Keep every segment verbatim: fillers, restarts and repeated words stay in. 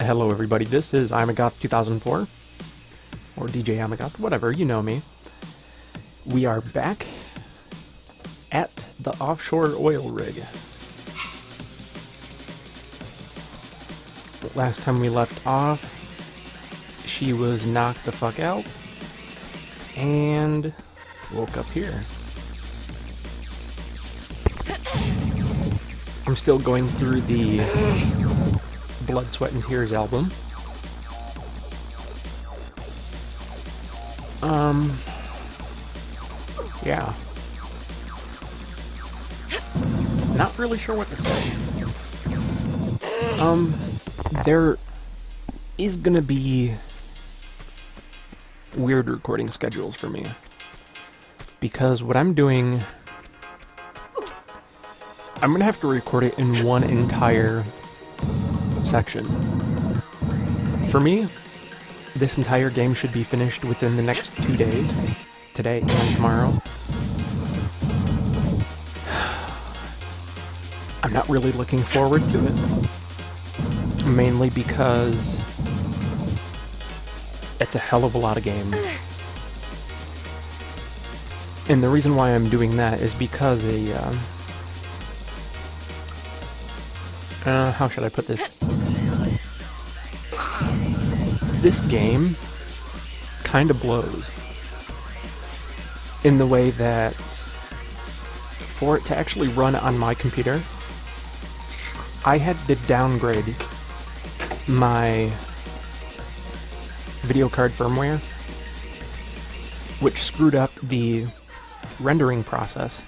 Hello everybody, this is Imagoth two thousand four, or D J Imagoth, whatever, you know me. We are back at the offshore oil rig. But last time we left off, she was knocked the fuck out, and woke up here. I'm still going through the Blood, Sweat, and Tears album. Um, yeah. Not really sure what to say. Um, there is gonna be weird recording schedules for me, because what I'm doing, I'm gonna have to record it in one entire section. For me, this entire game should be finished within the next two days, today and tomorrow. I'm not really looking forward to it, mainly because it's a hell of a lot of game. And the reason why I'm doing that is because a, uh, uh, how should I put this? This game kind of blows in the way that for it to actually run on my computer, I had to downgrade my video card firmware, which screwed up the rendering process,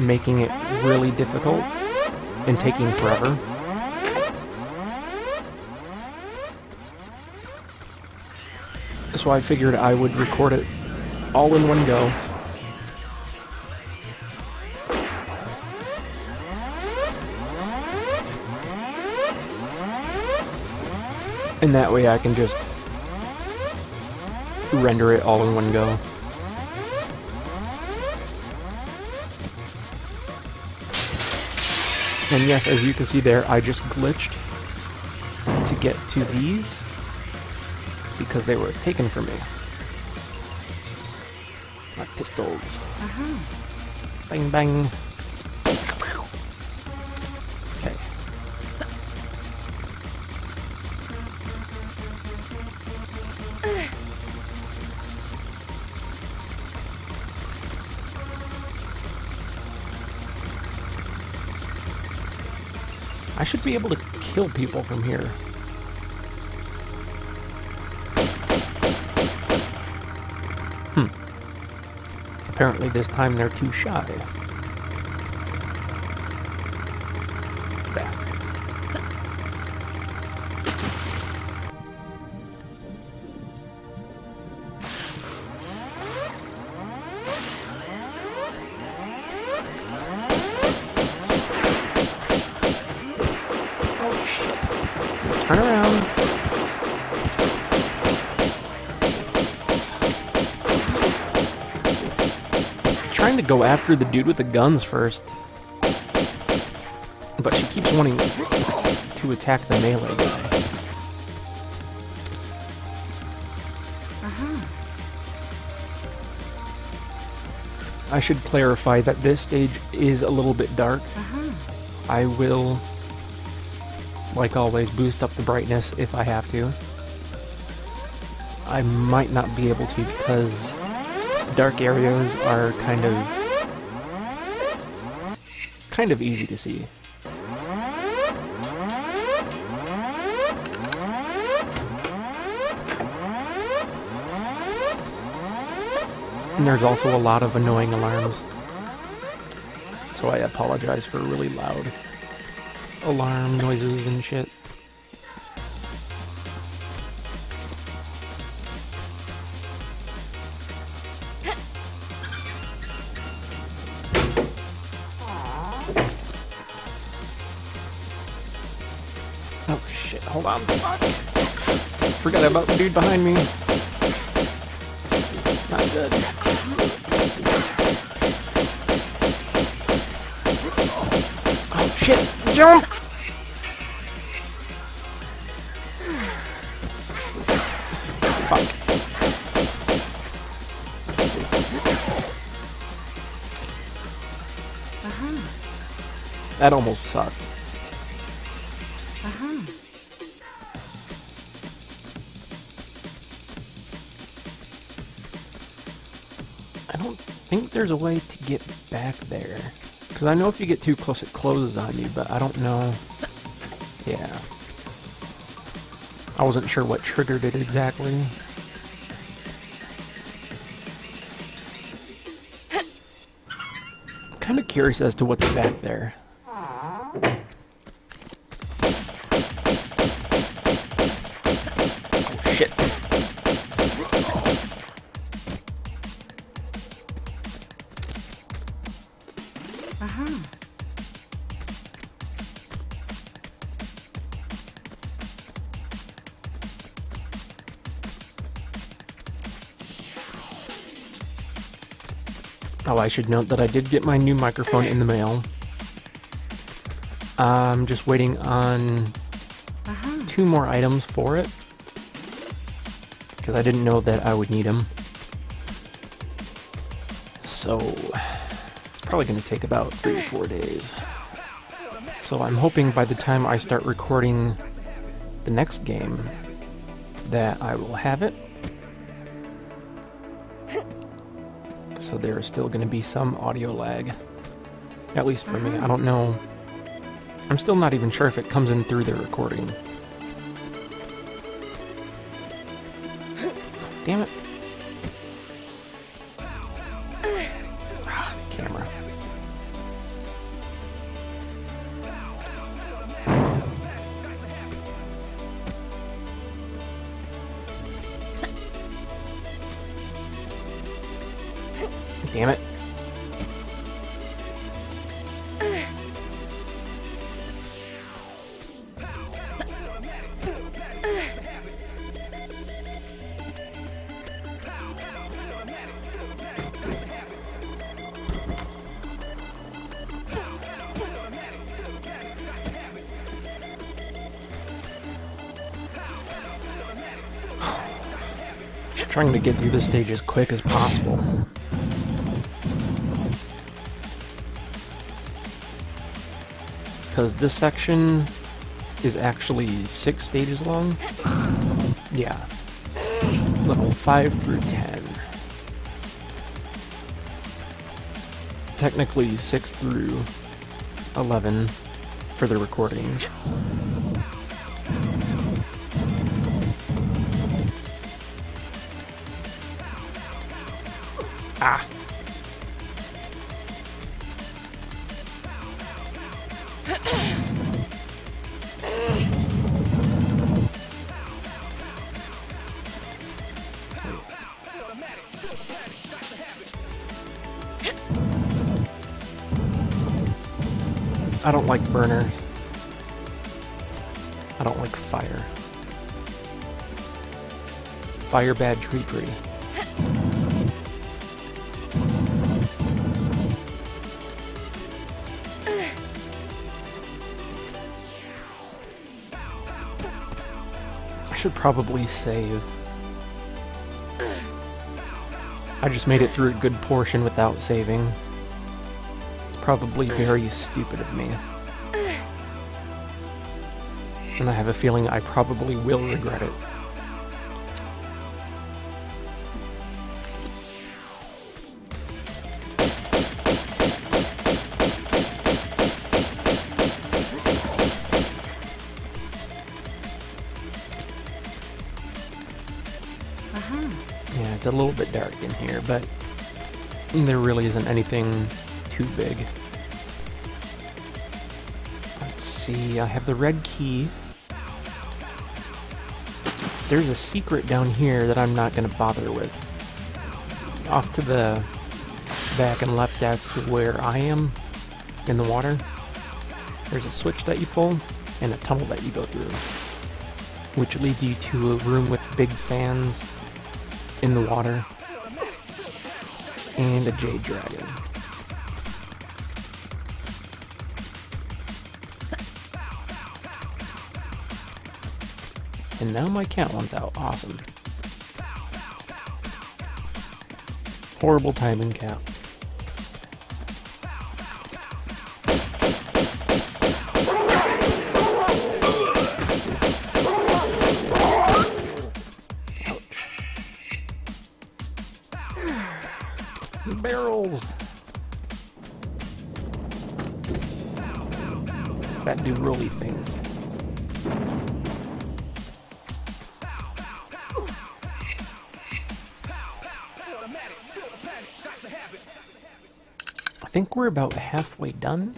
making it really difficult and taking forever. So I figured I would record it all in one go. And that way I can just render it all in one go. And yes, as you can see there, I just glitched to get to these, because they were taken from me. My pistols. Uh-huh. Bang, bang. Okay. I should be able to kill people from here. Apparently this time they're too shy. Bastards. Oh shit. Turn around. Trying to go after the dude with the guns first, but she keeps wanting to attack the melee guy. Uh-huh. I should clarify that this stage is a little bit dark. Uh-huh. I will, like always, boost up the brightness if I have to. I might not be able to because dark areas are kind of kind of easy to see. And there's also a lot of annoying alarms. So I apologize for really loud alarm noises and shit. Oh shit, hold on, fuck! Forgot about the dude behind me. It's not good. Oh shit, jump! fuck. Uh-huh. That almost sucked. Uh-huh. I don't think there's a way to get back there. Because I know if you get too close it closes on you, but I don't know... Yeah. I wasn't sure what triggered it exactly. I'm kind of curious as to what's back there. Oh, shit. Oh, I should note that I did get my new microphone in the mail. I'm just waiting on uh-huh. two more items for it, because I didn't know that I would need them. So, it's probably going to take about three or four days. So I'm hoping by the time I start recording the next game that I will have it. So there is still going to be some audio lag, at least for me. I don't know. I'm still not even sure if it comes in through the recording. Damn it. Ah, camera. Damn it. I'm trying to get through this stage as quick as possible. Because this section is actually six stages long. Yeah. Level five through ten. Technically six through eleven for the recording. Ah. I don't like burners. I don't like fire. Fire bad tree tree. I should probably save. I just made it through a good portion without saving. Probably very stupid of me. And I have a feeling I probably will regret it. Uh-huh. Yeah, it's a little bit dark in here, but there really isn't anything too big. Let's see, I have the red key. There's a secret down here that I'm not going to bother with. Off to the back and left, that's where I am in the water. There's a switch that you pull and a tunnel that you go through, which leads you to a room with big fans in the water and a jade dragon. And now my cat one's out. Awesome. horrible timing cap. Barrels. That do rolly things. I think we're about halfway done.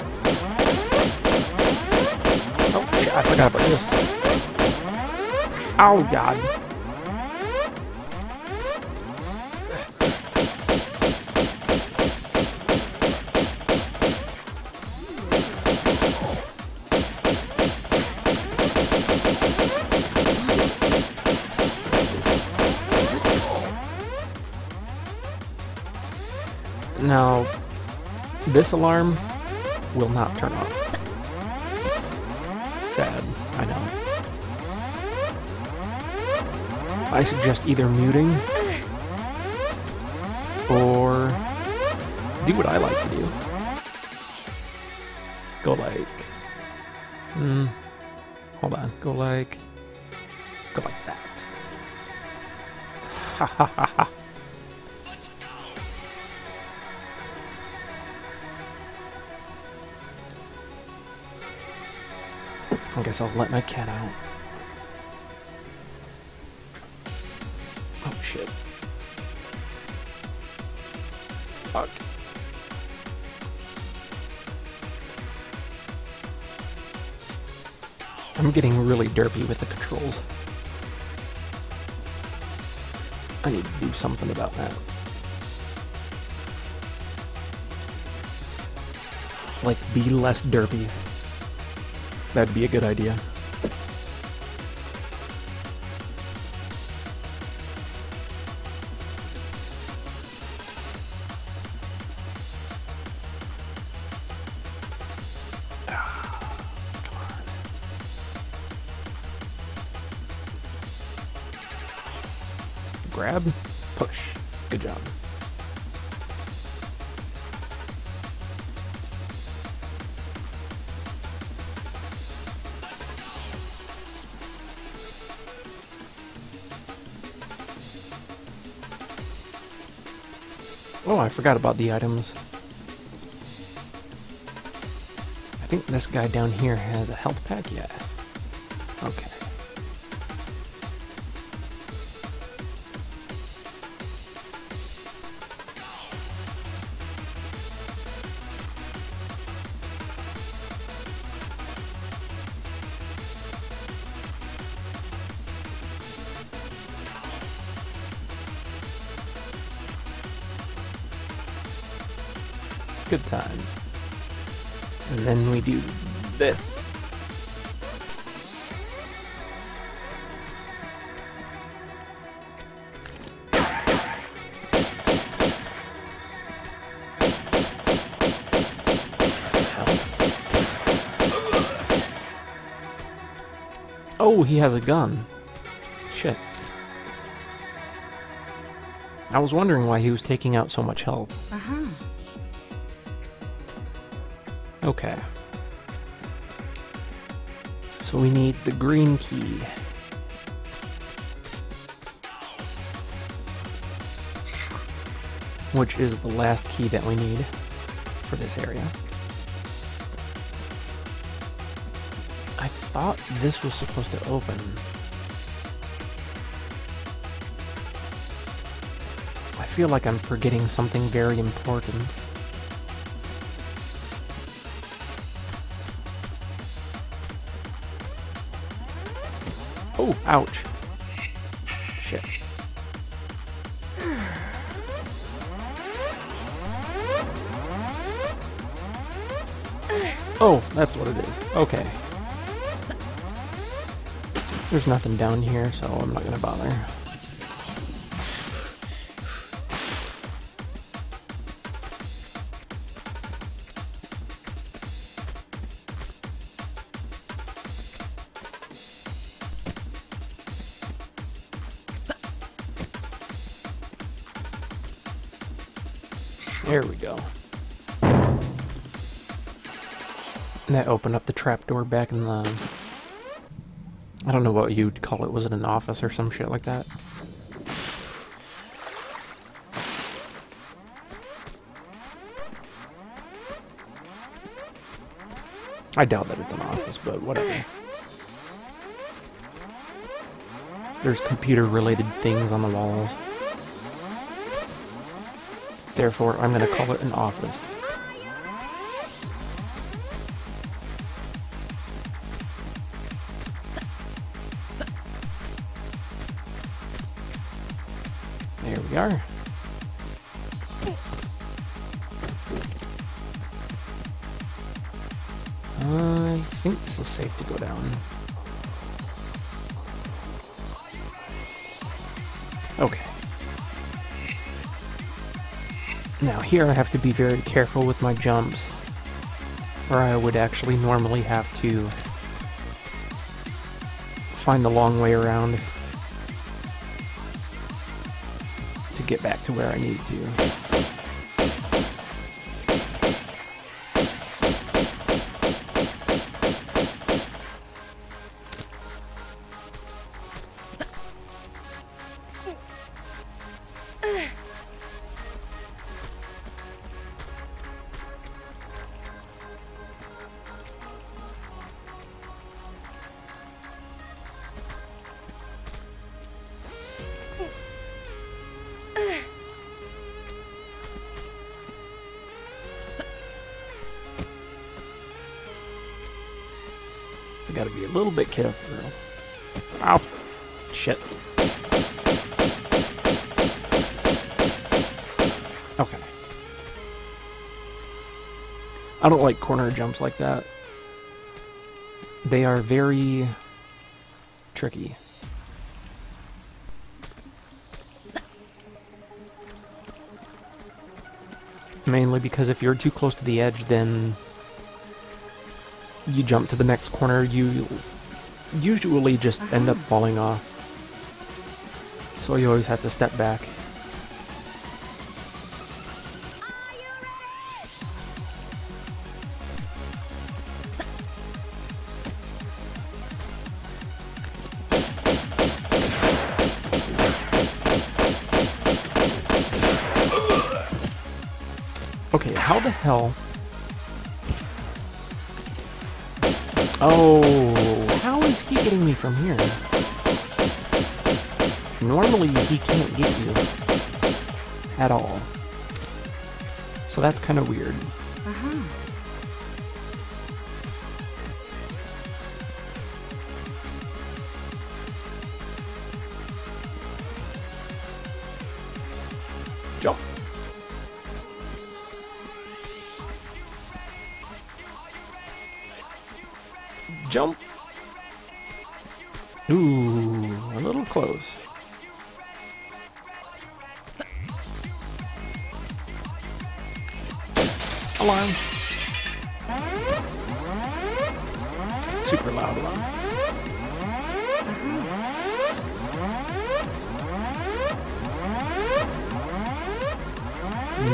Oh shit, I forgot about this. Oh god. Now, this alarm will not turn off. Sad, I know. I suggest either muting or do what I like to do. Go like, hmm, hold on, go like, go like that. Ha ha ha ha. I guess I'll let my cat out. Oh shit. Fuck. I'm getting really derpy with the controls. I need to do something about that. Like, be less derpy. That'd be a good idea. Ah, come on. Grab, push. Good job. Oh, I forgot about the items. I think this guy down here has a health pack. Yeah. Okay. Good times. And then we do this. Oh, he has a gun. Shit. I was wondering why he was taking out so much health. Uh-huh. Okay. So we need the green key. Which is the last key that we need for this area. I thought this was supposed to open. I feel like I'm forgetting something very important. Oh, ouch. Shit. Oh, that's what it is. Okay. There's nothing down here, so I'm not gonna bother. There we go. And that opened up the trapdoor back in the... I don't know what you'd call it. Was it an office or some shit like that? I doubt that it's an office, but whatever. There's computer-related things on the walls. Therefore, I'm going to call it an office. There we are. I think this is safe to go down. Okay. Now here I have to be very careful with my jumps, or I would actually normally have to find the long way around to get back to where I need to. Gotta be a little bit careful. Ow. Shit. Okay. I don't like corner jumps like that. They are very tricky. Mainly because if you're too close to the edge, then you jump to the next corner, you usually just end up falling off. So you always have to step back. Okay, how the hell... Oh, how is he getting me from here? Normally, he can't get you at all. So that's kind of weird. Uh-huh. Jump. Jump! Ooh, a little close. Alarm! Super loud alarm.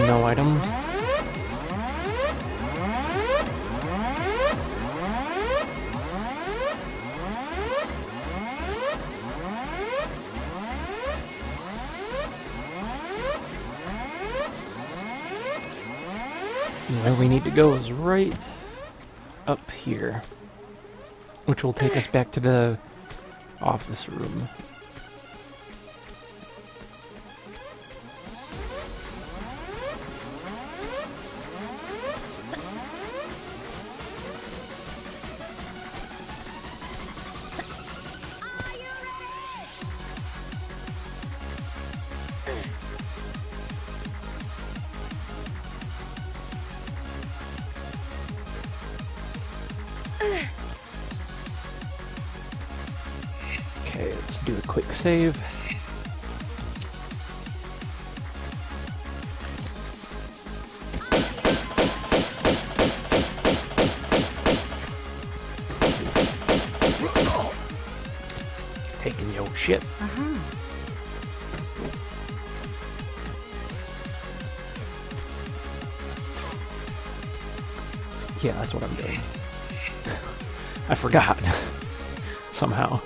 No items. Where we need to go is right up here, which will take us back to the office room. Okay, let's do a quick save. Taking your shit. Uh-huh. Yeah, that's what I'm doing. I forgot. Somehow.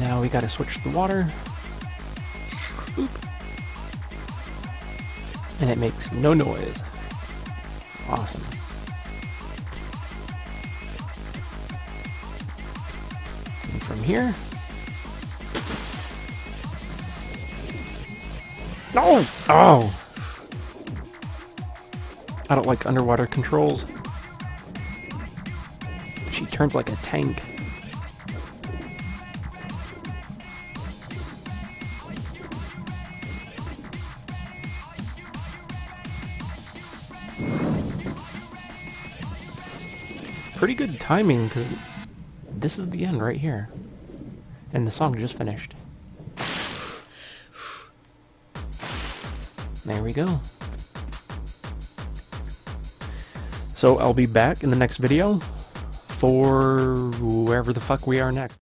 Now we gotta switch to the water. Oop. And it makes no noise. Awesome. And from here. No! Oh! I don't like underwater controls. She turns like a tank. Pretty good timing, because this is the end right here. And the song just finished. There we go. So I'll be back in the next video for wherever the fuck we are next.